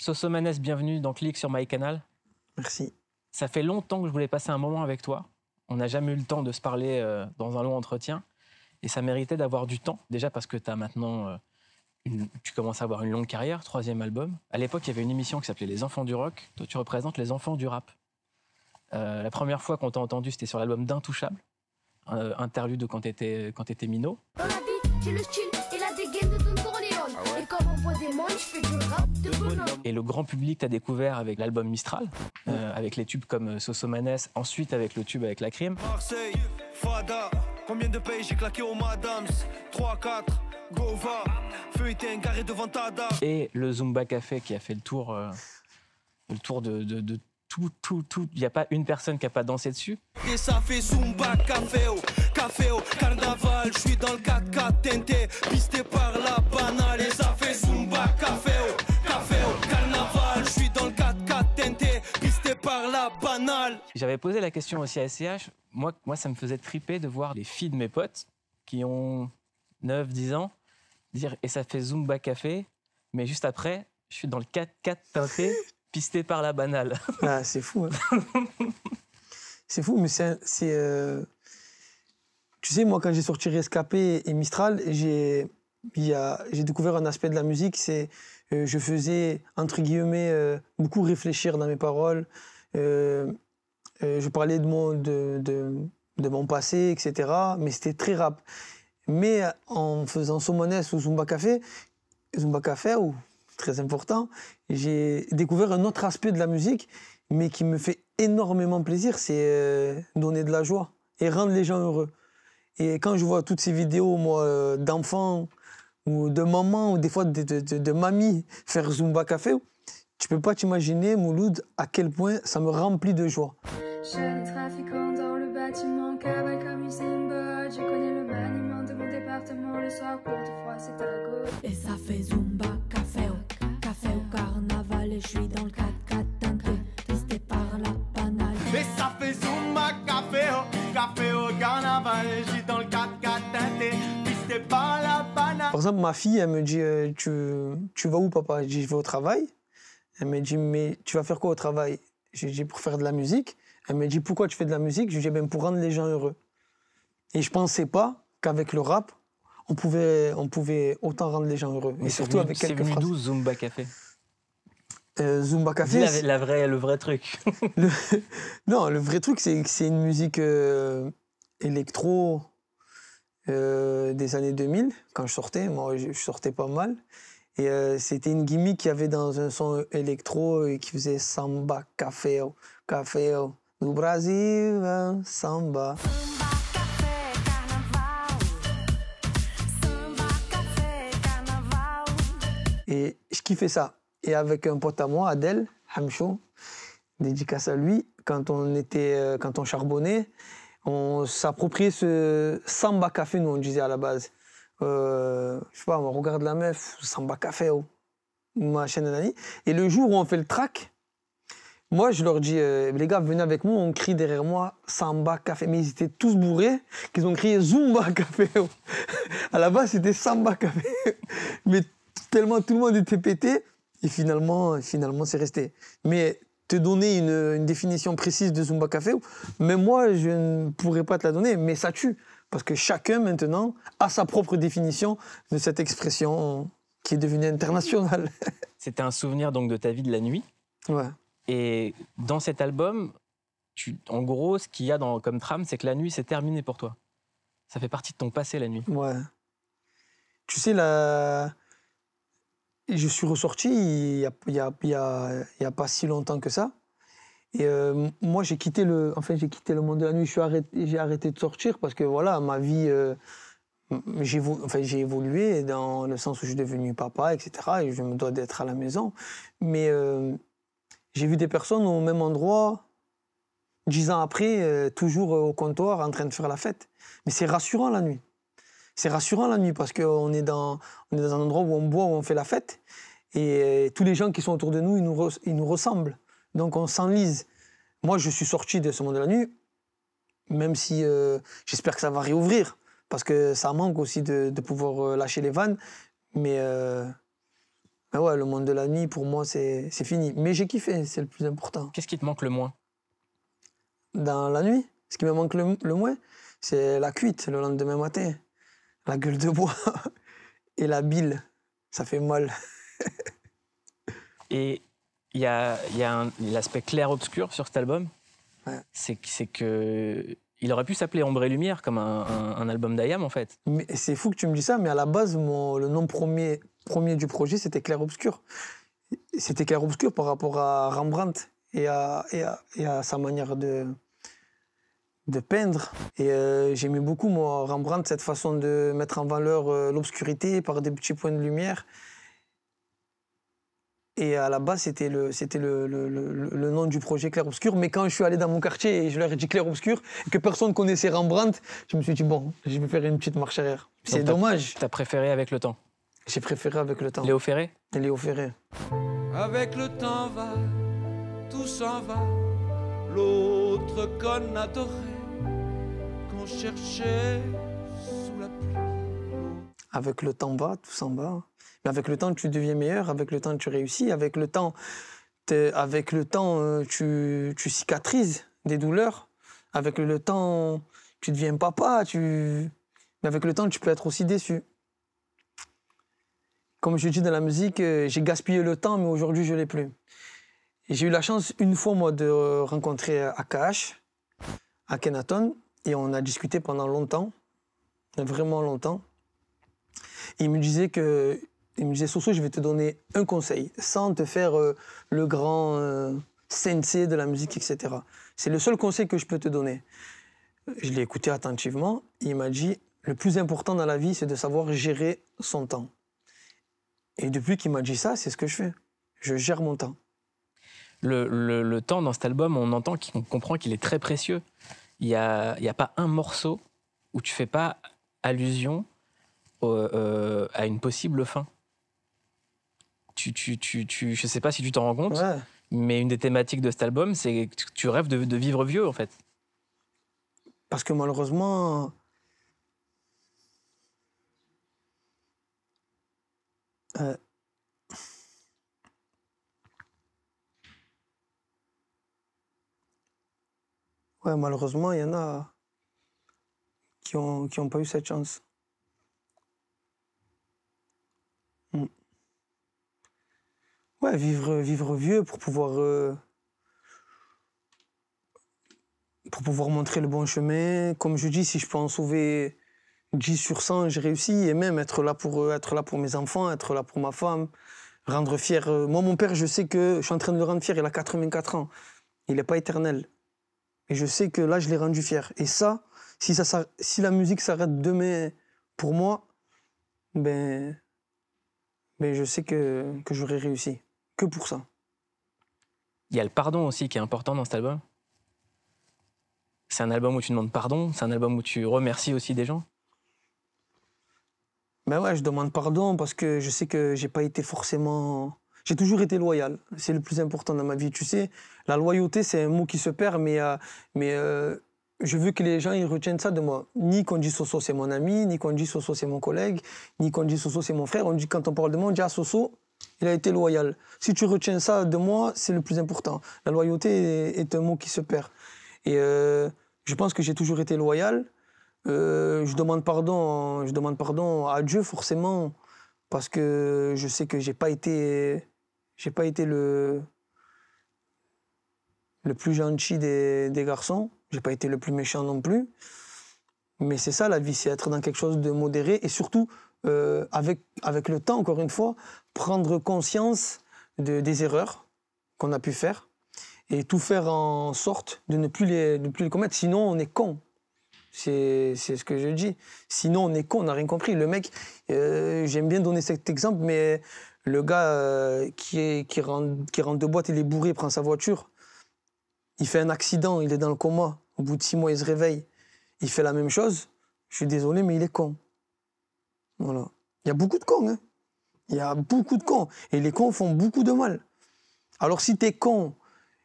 Soso Maness, bienvenue dans Clique sur myCANAL. Merci. Ça fait longtemps que je voulais passer un moment avec toi. On n'a jamais eu le temps de se parler dans un long entretien. Et ça méritait d'avoir du temps, déjà parce que tu as maintenant... Tu commences à avoir une longue carrière, troisième album. À l'époque, il y avait une émission qui s'appelait Les Enfants du Rock. Toi, tu représentes les Enfants du Rap. La première fois qu'on t'a entendu, c'était sur l'album d'Intouchable, interlude quand t'étais minot. Dans la vie, j'ai le style et la dégaine de Don Corleone. Ah ouais. Et quand on voit des manches, je fais du rap de bonhomme. Et le grand public t'a découvert avec l'album Mistral, avec les tubes comme Soso Maness, ensuite avec le tube avec La Crime. Marseille, Fada, combien de pays j'ai claqué au Madams 3-4 Gova, feuilleté un carré devant Tada. Et le Zumba Café qui a fait le tour de tout. Il n'y a pas une personne qui n'a pas dansé dessus. Et ça fait Zumba Café, café, carnaval. Je suis dans le 4-4 teinté, pisté par la banale. Et ça fait Zumba Café, café, carnaval. Je suis dans le 4-4 teinté, pisté par la banale. J'avais posé la question aussi à SCH. Moi, ça me faisait triper de voir les filles de mes potes qui ont 9-10 ans, dire et ça fait Zumba Café, mais juste après, je suis dans le 4-4 teinté, pisté par la banale. Ah, c'est fou. Hein. C'est fou, mais c'est... Tu sais, moi, quand j'ai sorti Rescapé et Mistral, j'ai découvert un aspect de la musique, c'est je faisais, entre guillemets, beaucoup réfléchir dans mes paroles. Je parlais de mon passé, etc. Mais c'était très rap. Mais en faisant Somones ou Zumba Café, ou très important, j'ai découvert un autre aspect de la musique, mais qui me fait énormément plaisir, c'est donner de la joie et rendre les gens heureux. Et quand je vois toutes ces vidéos, moi, d'enfants ou de mamans ou des fois de mamies faire Zumba Café, tu peux pas t'imaginer, Mouloud, à quel point ça me remplit de joie. J'ai les trafiquants dans le bâtiment, cavale comme Usain Bolt. Je connais le maniement de mon département, le soir pour du froid, c'est à gauche. Et ça fait Zumba Café, café au carnaval. Et je suis dans le 4-4 teinté, pisté par la banale. Et ça fait Zumba Café, café au carnaval. Et je suis dans le 4-4 teinté, pisté par la banale. Par exemple, ma fille, elle me dit tu vas où, papa? Je dis je vais au travail. Elle me dit mais tu vas faire quoi au travail? Je dis pour faire de la musique. Elle me dit pourquoi tu fais de la musique? Je lui dis ben pour rendre les gens heureux. Et je pensais pas qu'avec le rap, on pouvait autant rendre les gens heureux. Mais et surtout avec quelques phrases. C'est venu d'où Zumba Café? Zumba Café. Le vrai truc. Non, le vrai truc c'est une musique électro des années 2000 quand je sortais. Moi je sortais pas mal. Et c'était une gimmick qu'il y avait dans un son électro et qui faisait Samba Café, café du Brésil, Samba. Samba Café, carnaval. Et je kiffais ça. Et avec un pote à moi, Adèle Hamcho, dédicace à lui, quand on charbonnait, on s'appropriait ce Samba Café, nous on disait à la base. Je sais pas, on regarde la meuf, Samba Café, machin, nanani. Et le jour où on fait le track, moi je leur dis, les gars, venez avec moi, on crie derrière moi Samba Café. Mais ils étaient tous bourrés, qu'ils ont crié Zumba Café. À la base, c'était Samba Café. Mais tellement tout le monde était pété, et finalement, c'est resté. Mais te donner une définition précise de Zumba Café, même moi, je ne pourrais pas te la donner, mais ça tue. Parce que chacun, maintenant, a sa propre définition de cette expression qui est devenue internationale. C'était un souvenir donc, de ta vie de la nuit. Ouais. Et dans cet album, en gros, ce qu'il y a comme trame, c'est que la nuit, c'est terminé pour toi. Ça fait partie de ton passé, la nuit. Ouais. Tu sais, je suis ressorti il y a pas si longtemps que ça. Et moi, j'ai quitté le monde de la nuit. J'ai arrêté de sortir parce que voilà, ma vie, j'ai évolué dans le sens où je suis devenu papa, etc. Et je me dois d'être à la maison. Mais j'ai vu des personnes au même endroit, 10 ans après, toujours au comptoir, en train de faire la fête. Mais c'est rassurant la nuit. C'est rassurant la nuit parce qu'on est dans un endroit où on boit, où on fait la fête. Et tous les gens qui sont autour de nous, ils nous ressemblent. Donc on s'enlise. Moi, je suis sorti de ce monde de la nuit, même si j'espère que ça va réouvrir, parce que ça manque aussi de pouvoir lâcher les vannes. Mais Ah ouais, le monde de la nuit, pour moi, c'est fini. Mais j'ai kiffé, c'est le plus important. Qu'est-ce qui te manque le moins? Dans la nuit, ce qui me manque le moins, c'est la cuite le lendemain matin, la gueule de bois et la bile. Ça fait mal. Et il y a, l'aspect clair-obscur sur cet album. Ouais. C'est que... Il aurait pu s'appeler Ombre et Lumière, comme un album d'Ayam, en fait. C'est fou que tu me dis ça, mais à la base, le nom premier du projet, c'était Clair-obscur. C'était Clair-obscur par rapport à Rembrandt et à sa manière de peindre. Et j'aimais beaucoup, moi, Rembrandt, cette façon de mettre en valeur l'obscurité par des petits points de lumière. Et à la base, c'était le nom du projet Clair-obscur. Mais quand je suis allé dans mon quartier et je leur ai dit Clair-obscur, que personne connaissait Rembrandt, je me suis dit, bon, je vais faire une petite marche arrière. C'est dommage. T'as préféré Avec le temps? J'ai préféré Avec le temps. Léo Ferré? Et Léo Ferré. Avec le temps va, tout s'en va, l'autre qu'on adorait, qu'on cherchait sous la pluie. Avec le temps va, tout s'en va. Mais avec le temps, tu deviens meilleur, avec le temps, tu réussis, avec le temps, tu cicatrises des douleurs, avec le temps, tu deviens papa, mais avec le temps, tu peux être aussi déçu. Comme je dis dans la musique, j'ai gaspillé le temps, mais aujourd'hui, je ne l'ai plus. J'ai eu la chance, une fois, moi, de rencontrer SCH, Akhenaton, et on a discuté pendant longtemps, vraiment longtemps. Et il me disait, Soso, je vais te donner un conseil, sans te faire le grand sensei de la musique, etc. C'est le seul conseil que je peux te donner. Je l'ai écouté attentivement, il m'a dit, le plus important dans la vie, c'est de savoir gérer son temps. Et depuis qu'il m'a dit ça, c'est ce que je fais. Je gère mon temps. Le temps, dans cet album, on entend, on comprend qu'il est très précieux. Il n'y a pas un morceau où tu ne fais pas allusion à une possible fin. Je sais pas si tu t'en rends compte, ouais. Mais une des thématiques de cet album, c'est que tu rêves de vivre vieux, en fait. Parce que malheureusement... Ouais, malheureusement, il y en a qui ont pas eu cette chance. Ouais, vivre vieux pour pouvoir montrer le bon chemin. Comme je dis, si je peux en sauver 10 sur 100, j'ai réussi. Et même être là pour mes enfants, être là pour ma femme, rendre fier. Moi, mon père, je sais que je suis en train de le rendre fier. Il a 84 ans. Il n'est pas éternel. Et je sais que là, je l'ai rendu fier. Et ça, si la musique s'arrête demain pour moi, ben je sais que j'aurai réussi. Que pour ça. Il y a le pardon aussi qui est important dans cet album. C'est un album où tu demandes pardon, c'est un album où tu remercies aussi des gens. Ben ouais, je demande pardon parce que je sais que j'ai pas été forcément... J'ai toujours été loyal, c'est le plus important dans ma vie. Tu sais, la loyauté, c'est un mot qui se perd, mais je veux que les gens ils retiennent ça de moi. Ni qu'on dit Soso, c'est mon ami, ni qu'on dit Soso, c'est mon collègue, ni qu'on dit Soso, c'est mon frère. On dit, quand on parle de moi, on dit « Ah, Soso, il a été loyal ». Si tu retiens ça de moi, c'est le plus important. La loyauté est un mot qui se perd. Et je pense que j'ai toujours été loyal. Je demande pardon à Dieu, forcément, parce que je sais que j'ai pas été le plus gentil des garçons. J'ai pas été le plus méchant non plus. Mais c'est ça la vie, c'est être dans quelque chose de modéré et surtout, avec le temps, encore une fois, prendre conscience des erreurs qu'on a pu faire et tout faire en sorte de ne plus les commettre. Sinon, on est con. C'est ce que je dis. Sinon, on est con, on n'a rien compris. Le mec, j'aime bien donner cet exemple, mais le gars qui rentre de boîte, il est bourré, il prend sa voiture. Il fait un accident, il est dans le coma. Au bout de 6 mois, il se réveille. Il fait la même chose. Je suis désolé, mais il est con. Voilà. Il y a beaucoup de cons, hein. Il y a beaucoup de cons. Et les cons font beaucoup de mal. Alors si t'es con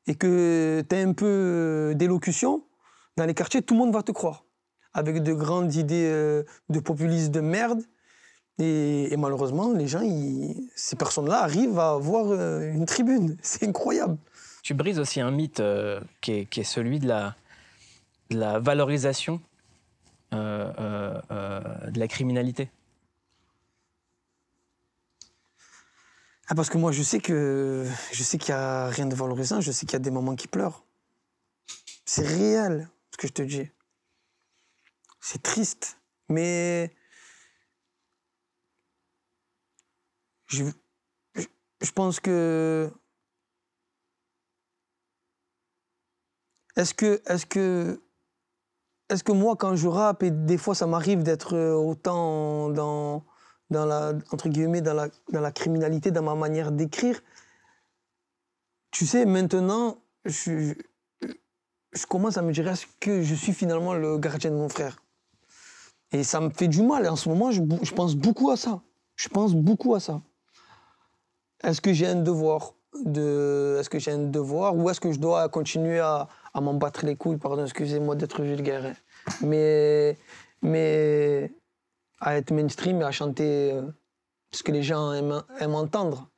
et que t'as un peu d'élocution, dans les quartiers, tout le monde va te croire. Avec de grandes idées de populisme de merde, Et malheureusement, les gens, ces personnes-là arrivent à avoir une tribune. C'est incroyable. Tu brises aussi un mythe qui est celui de la valorisation de la criminalité. Ah, parce que moi, je sais qu'il n'y a rien de valorisant. Je sais qu'il y a des mamans qui pleurent. C'est réel, ce que je te dis. C'est triste, mais... Je pense que... Est-ce que moi, quand je rappe, et des fois ça m'arrive d'être autant dans la criminalité, dans ma manière d'écrire, tu sais, maintenant, je commence à me dire, est-ce que je suis finalement le gardien de mon frère? Et ça me fait du mal, et en ce moment, je pense beaucoup à ça. Je pense beaucoup à ça. Est-ce que j'ai un devoir ou est-ce que je dois continuer à m'en battre les couilles, pardon, excusez-moi d'être vulgaire, mais à être mainstream et à chanter ce que les gens aiment entendre.